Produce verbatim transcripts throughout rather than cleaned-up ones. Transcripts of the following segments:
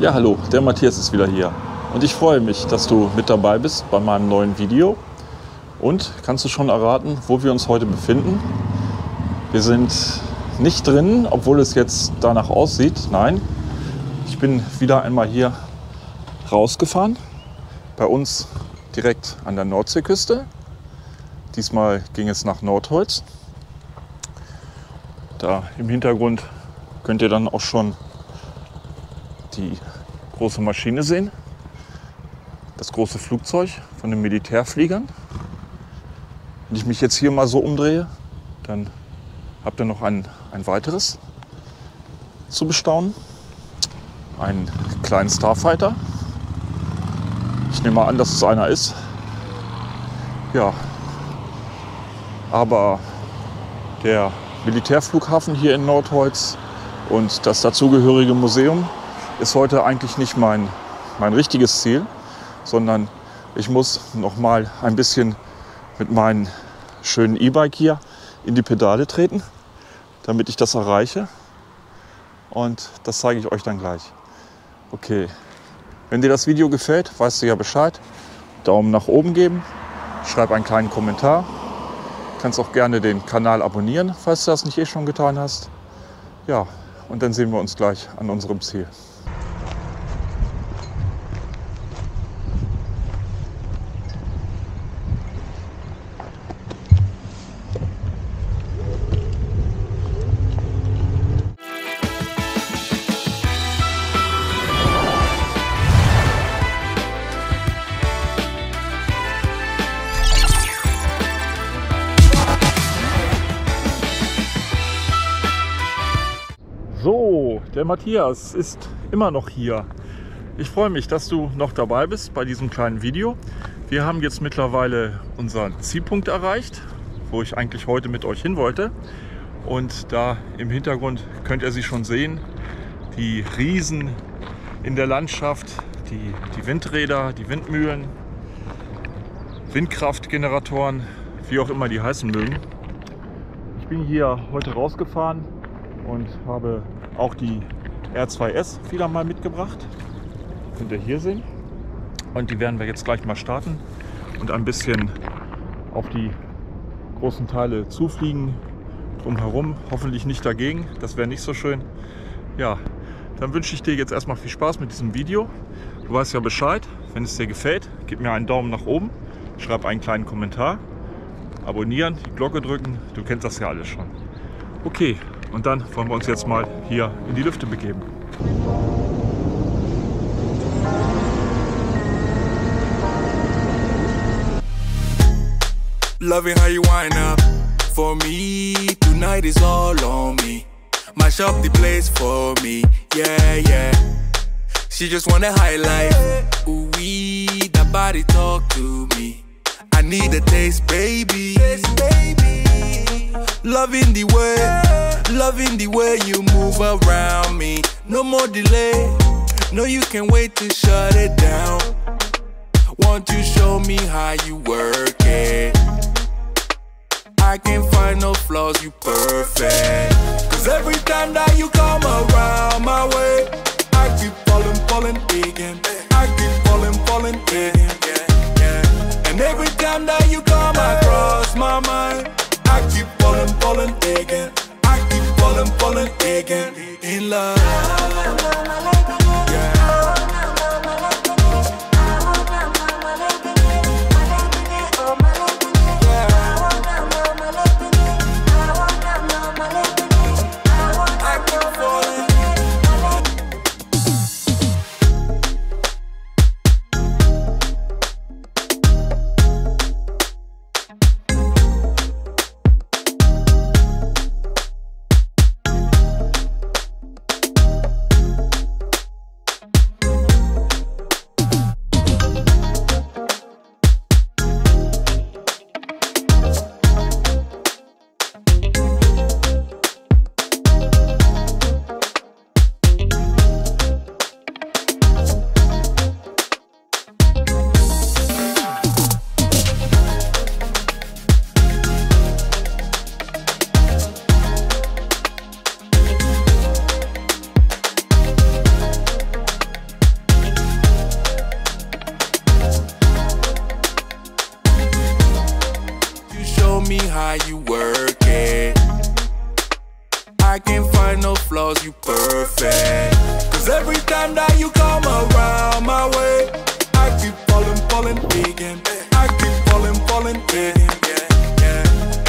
Ja, hallo, der Matthias ist wieder hier und ich freue mich, dass du mit dabei bist bei meinem neuen Video. Und kannst du schon erraten, wo wir uns heute befinden? Wir sind nicht drin, obwohl es jetzt danach aussieht. Nein, ich bin wieder einmal hier rausgefahren, bei uns direkt an der Nordseeküste. Diesmal ging es nach Nordholz. Da im Hintergrund könnt ihr dann auch schon die große Maschine sehen, das große Flugzeug von den Militärfliegern. Wenn ich mich jetzt hier mal so umdrehe, dann habt ihr noch ein, ein weiteres zu bestaunen, einen kleinen Starfighter. Ich nehme mal an, dass es einer ist. Ja, aber der Militärflughafen hier in Nordholz und das dazugehörige Museum ist heute eigentlich nicht mein, mein richtiges Ziel, sondern ich muss noch mal ein bisschen mit meinem schönen E-Bike hier in die Pedale treten, damit ich das erreiche. Und das zeige ich euch dann gleich. Okay, wenn dir das Video gefällt, weißt du ja Bescheid. Daumen nach oben geben, schreib einen kleinen Kommentar. Kannst auch gerne den Kanal abonnieren, falls du das nicht eh schon getan hast. Ja, und dann sehen wir uns gleich an unserem Ziel. So, der Matthias ist immer noch hier. Ich freue mich, dass du noch dabei bist bei diesem kleinen Video. Wir haben jetzt mittlerweile unseren Zielpunkt erreicht, wo ich eigentlich heute mit euch hin wollte. Und da im Hintergrund könnt ihr sie schon sehen, die Riesen in der Landschaft, die, die Windräder, die Windmühlen, Windkraftgeneratoren, wie auch immer die heißen mögen. Ich bin hier heute rausgefahren und habe auch die R zwei S wieder mal mitgebracht. Könnt ihr hier sehen. Und die werden wir jetzt gleich mal starten und ein bisschen auf die großen Teile zufliegen, drumherum, hoffentlich nicht dagegen, das wäre nicht so schön. Ja, dann wünsche ich dir jetzt erstmal viel Spaß mit diesem Video. Du weißt ja Bescheid, wenn es dir gefällt, gib mir einen Daumen nach oben, schreib einen kleinen Kommentar, abonnieren, die Glocke drücken, du kennst das ja alles schon. Okay. Und dann wollen wir uns jetzt mal hier in die Lüfte begeben. Love it how you wind up for me. Tonight is all on me. Mash up the place for me. Yeah, yeah. She just wanna highlight. Ooh, we, that body talk to me. I need a taste, baby. Loving the way. Loving the way you move around me. No more delay. No, you can't wait to shut it down. Won't you show me how you work it? I can't find no flaws, you perfect. Cause every time that you come around my way, I keep falling, falling again. I keep falling, falling again. And every time that you come across my mind, I keep falling, falling again. Falling, falling again in love. Yeah. Yeah. time that you come around my way, I keep falling, falling again. I keep falling, falling again.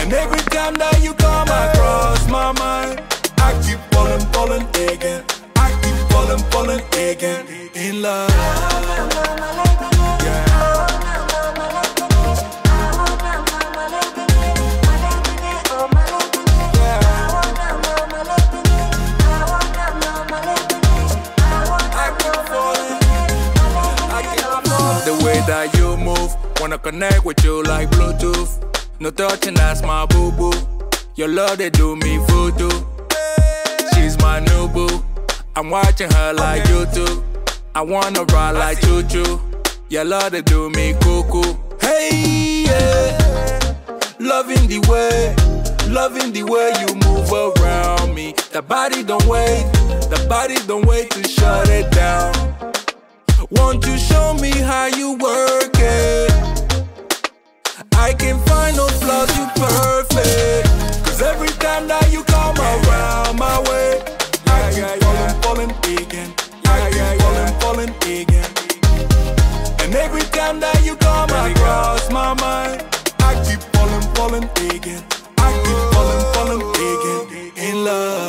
And every time that you come across my mind, I keep falling, falling again. I keep falling, falling again. In love. That you move, wanna connect with you like Bluetooth. No touching, that's my boo-boo. Your love, they do me voodoo. She's my new boo, I'm watching her like YouTube. I wanna ride like choo-choo. Your love, they do me cuckoo. Hey, yeah. Loving the way, loving the way you move around me. The body don't wait, the body don't wait to shut it down. Won't you show me how you work it? I can find no flaws, you perfect. Cause every time that you come around my way, I keep falling, falling again. I keep falling, falling again. And every time that you come across my mind, I keep falling, falling again. I keep falling, falling again. In love.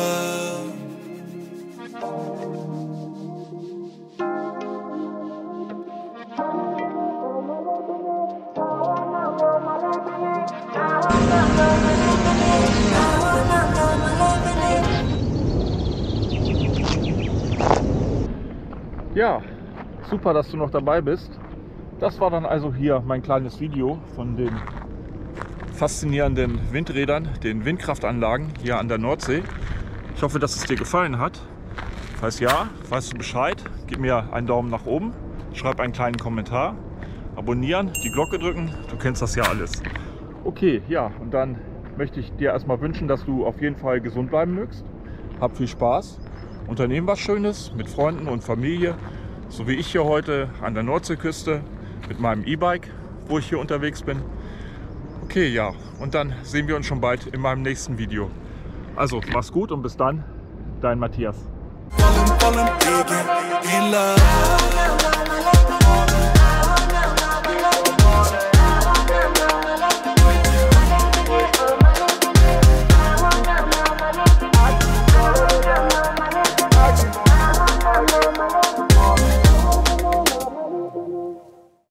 Ja, super, dass du noch dabei bist. Das war dann also hier mein kleines Video von den faszinierenden Windrädern, den Windkraftanlagen hier an der Nordsee. Ich hoffe, dass es dir gefallen hat. Falls ja, weißt du Bescheid, gib mir einen Daumen nach oben, schreib einen kleinen Kommentar, abonnieren, die Glocke drücken, du kennst das ja alles. Okay, ja, und dann möchte ich dir erstmal wünschen, dass du auf jeden Fall gesund bleiben mögst. Hab viel Spaß, unternehm was Schönes mit Freunden und Familie, so wie ich hier heute an der Nordseeküste mit meinem E-Bike, wo ich hier unterwegs bin. Okay, ja, und dann sehen wir uns schon bald in meinem nächsten Video. Also, mach's gut und bis dann, dein Matthias.